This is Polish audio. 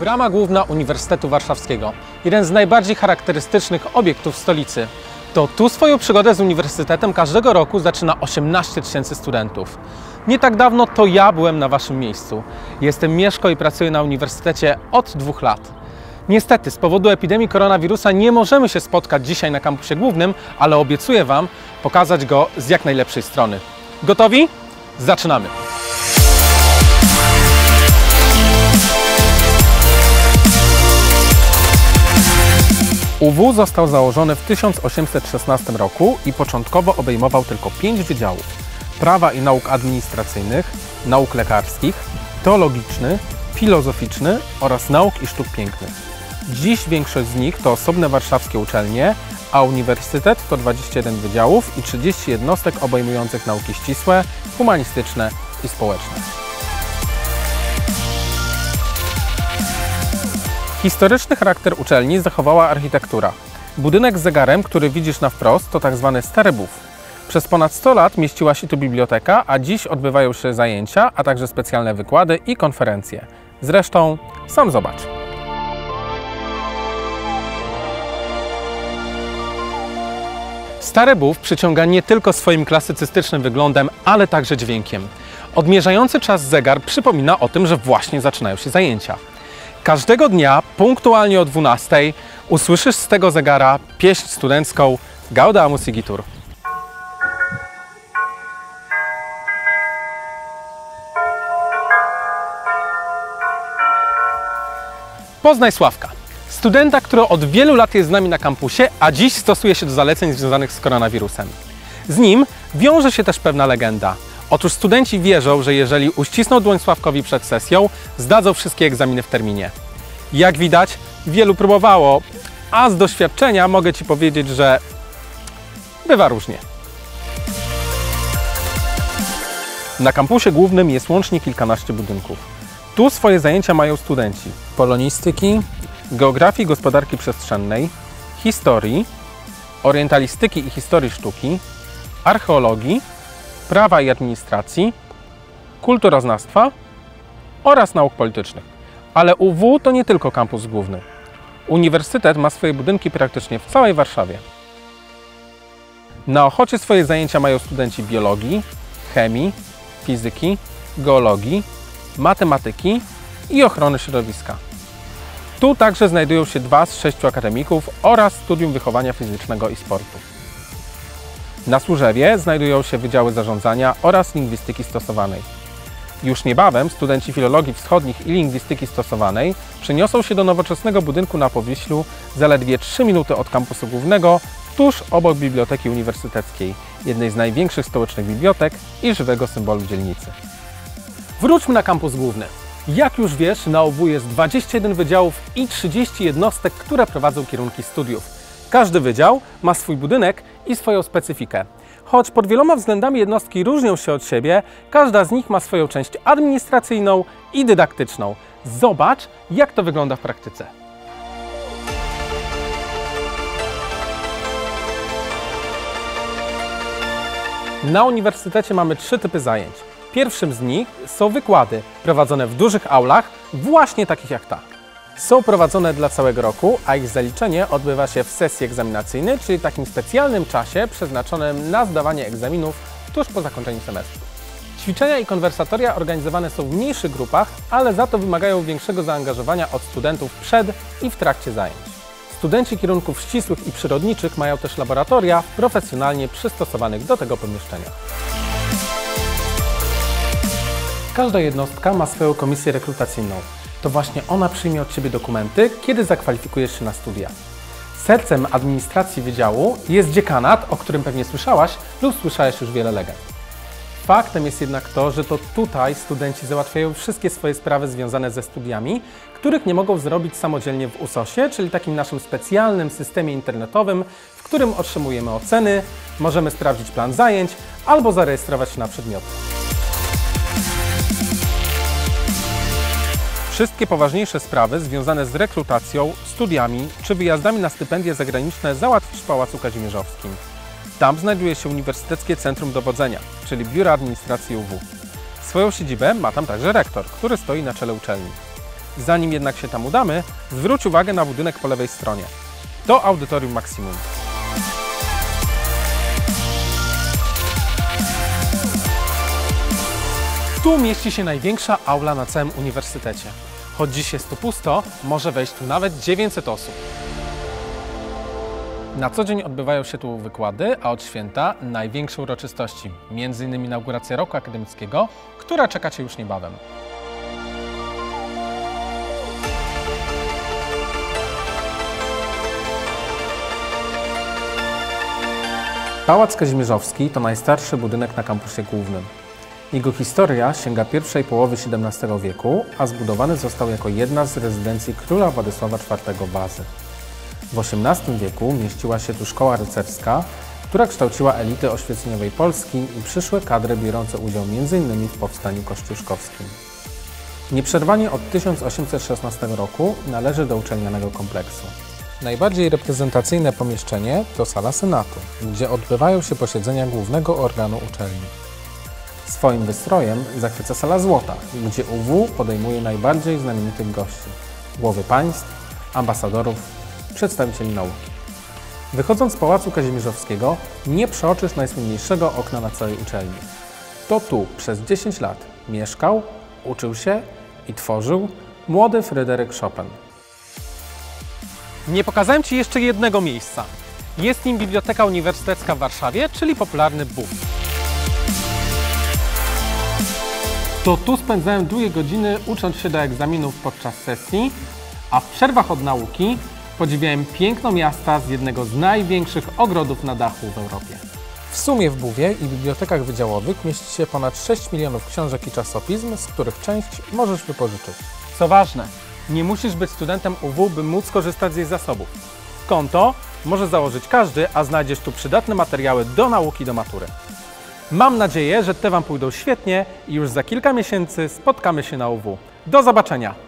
Brama Główna Uniwersytetu Warszawskiego. Jeden z najbardziej charakterystycznych obiektów stolicy. To tu swoją przygodę z uniwersytetem każdego roku zaczyna 18 tysięcy studentów. Nie tak dawno to ja byłem na waszym miejscu. Jestem Mieszko i pracuję na uniwersytecie od 2 lat. Niestety z powodu epidemii koronawirusa nie możemy się spotkać dzisiaj na kampusie głównym, ale obiecuję wam pokazać go z jak najlepszej strony. Gotowi? Zaczynamy! UW został założony w 1816 roku i początkowo obejmował tylko 5 wydziałów: prawa i nauk administracyjnych, nauk lekarskich, teologiczny, filozoficzny oraz nauk i sztuk pięknych. Dziś większość z nich to osobne warszawskie uczelnie, a uniwersytet to 21 wydziałów i 30 jednostek obejmujących nauki ścisłe, humanistyczne i społeczne. Historyczny charakter uczelni zachowała architektura. Budynek z zegarem, który widzisz na wprost, to tzw. Stary Bów. Przez ponad 100 lat mieściła się tu biblioteka, a dziś odbywają się zajęcia, a także specjalne wykłady i konferencje. Zresztą sam zobacz. Stary Bów przyciąga nie tylko swoim klasycystycznym wyglądem, ale także dźwiękiem. Odmierzający czas zegar przypomina o tym, że właśnie zaczynają się zajęcia. Każdego dnia, punktualnie o 12:00, usłyszysz z tego zegara pieśń studencką Gaudeamus Igitur. Poznaj Sławka, studenta, która od wielu lat jest z nami na kampusie, a dziś stosuje się do zaleceń związanych z koronawirusem. Z nim wiąże się też pewna legenda. Otóż studenci wierzą, że jeżeli uścisną dłoń Sławkowi przed sesją, zdadzą wszystkie egzaminy w terminie. Jak widać, wielu próbowało, a z doświadczenia mogę ci powiedzieć, że bywa różnie. Na kampusie głównym jest łącznie kilkanaście budynków. Tu swoje zajęcia mają studenci polonistyki, geografii i gospodarki przestrzennej, historii, orientalistyki i historii sztuki, archeologii, prawa i administracji, kulturoznawstwa oraz nauk politycznych. Ale UW to nie tylko kampus główny. Uniwersytet ma swoje budynki praktycznie w całej Warszawie. Na Ochocie swoje zajęcia mają studenci biologii, chemii, fizyki, geologii, matematyki i ochrony środowiska. Tu także znajdują się 2 z 6 akademików oraz studium wychowania fizycznego i sportu. Na Służewie znajdują się Wydziały Zarządzania oraz Lingwistyki Stosowanej. Już niebawem studenci Filologii Wschodnich i Lingwistyki Stosowanej przeniosą się do nowoczesnego budynku na Powiślu, zaledwie 3 minuty od kampusu głównego, tuż obok Biblioteki Uniwersyteckiej, jednej z największych stołecznych bibliotek i żywego symbolu dzielnicy. Wróćmy na kampus główny. Jak już wiesz, na UW jest 21 wydziałów i 30 jednostek, które prowadzą kierunki studiów. Każdy wydział ma swój budynek i swoją specyfikę. Choć pod wieloma względami jednostki różnią się od siebie, każda z nich ma swoją część administracyjną i dydaktyczną. Zobacz, jak to wygląda w praktyce. Na uniwersytecie mamy 3 typy zajęć. Pierwszym z nich są wykłady prowadzone w dużych aulach, właśnie takich jak ta. Są prowadzone dla całego roku, a ich zaliczenie odbywa się w sesji egzaminacyjnej, czyli takim specjalnym czasie przeznaczonym na zdawanie egzaminów tuż po zakończeniu semestru. Ćwiczenia i konwersatoria organizowane są w mniejszych grupach, ale za to wymagają większego zaangażowania od studentów przed i w trakcie zajęć. Studenci kierunków ścisłych i przyrodniczych mają też laboratoria profesjonalnie przystosowanych do tego pomieszczenia. Każda jednostka ma swoją komisję rekrutacyjną. To właśnie ona przyjmie od Ciebie dokumenty, kiedy zakwalifikujesz się na studia. Sercem administracji wydziału jest dziekanat, o którym pewnie słyszałaś lub słyszałeś już wiele legend. Faktem jest jednak to, że to tutaj studenci załatwiają wszystkie swoje sprawy związane ze studiami, których nie mogą zrobić samodzielnie w USOS-ie, czyli takim naszym specjalnym systemie internetowym, w którym otrzymujemy oceny, możemy sprawdzić plan zajęć albo zarejestrować się na przedmioty. Wszystkie poważniejsze sprawy związane z rekrutacją, studiami czy wyjazdami na stypendia zagraniczne załatwisz w Pałacu Kazimierzowskim. Tam znajduje się Uniwersyteckie Centrum Dowodzenia, czyli Biuro Administracji UW. Swoją siedzibę ma tam także rektor, który stoi na czele uczelni. Zanim jednak się tam udamy, zwróć uwagę na budynek po lewej stronie. To Audytorium Maximum. Tu mieści się największa aula na całym uniwersytecie. Choć dziś jest tu pusto, może wejść tu nawet 900 osób. Na co dzień odbywają się tu wykłady, a od święta największe uroczystości, m.in. inauguracja roku akademickiego, która czeka Cię już niebawem. Pałac Kazimierzowski to najstarszy budynek na kampusie głównym. Jego historia sięga pierwszej połowy XVII wieku, a zbudowany został jako jedna z rezydencji króla Władysława IV Wazy. W XVIII wieku mieściła się tu szkoła rycerska, która kształciła elity oświeceniowej Polski i przyszłe kadry biorące udział m.in. w powstaniu kościuszkowskim. Nieprzerwanie od 1816 roku należy do uczelnianego kompleksu. Najbardziej reprezentacyjne pomieszczenie to sala Senatu, gdzie odbywają się posiedzenia głównego organu uczelni. Swoim wystrojem zachwyca sala Złota, gdzie UW podejmuje najbardziej znamienitych gości – głowy państw, ambasadorów, przedstawicieli nauki. Wychodząc z Pałacu Kazimierzowskiego nie przeoczysz najsłynniejszego okna na całej uczelni. To tu przez 10 lat mieszkał, uczył się i tworzył młody Fryderyk Chopin. Nie pokazałem Ci jeszcze jednego miejsca. Jest nim Biblioteka Uniwersytecka w Warszawie, czyli popularny BUW. To tu spędzałem długie godziny ucząc się do egzaminów podczas sesji, a w przerwach od nauki podziwiałem piękno miasta z jednego z największych ogrodów na dachu w Europie. W sumie w BUW-ie i bibliotekach wydziałowych mieści się ponad 6 milionów książek i czasopism, z których część możesz wypożyczyć. Co ważne, nie musisz być studentem UW, by móc korzystać z jej zasobów. Konto może założyć każdy, a znajdziesz tu przydatne materiały do nauki, do matury. Mam nadzieję, że te Wam pójdą świetnie i już za kilka miesięcy spotkamy się na UW. Do zobaczenia!